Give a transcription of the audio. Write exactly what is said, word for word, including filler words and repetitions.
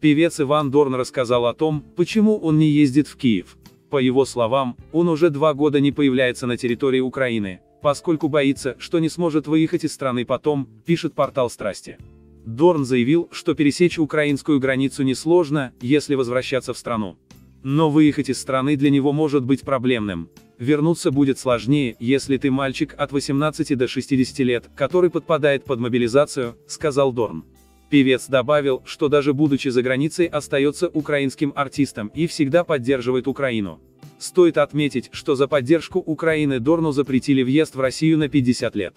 Певец Иван Дорн рассказал о том, почему он не ездит в Киев. По его словам, он уже два года не появляется на территории Украины, поскольку боится, что не сможет выехать из страны потом, пишет портал «Страсти». Дорн заявил, что пересечь украинскую границу несложно, если возвращаться в страну. Но выехать из страны для него может быть проблемным. Вернуться будет сложнее, если ты мальчик от восемнадцати до шестидесяти лет, который подпадает под мобилизацию, сказал Дорн. Певец добавил, что даже будучи за границей остается украинским артистом и всегда поддерживает Украину. Стоит отметить, что за поддержку Украины Дорну запретили въезд в Россию на пятьдесят лет.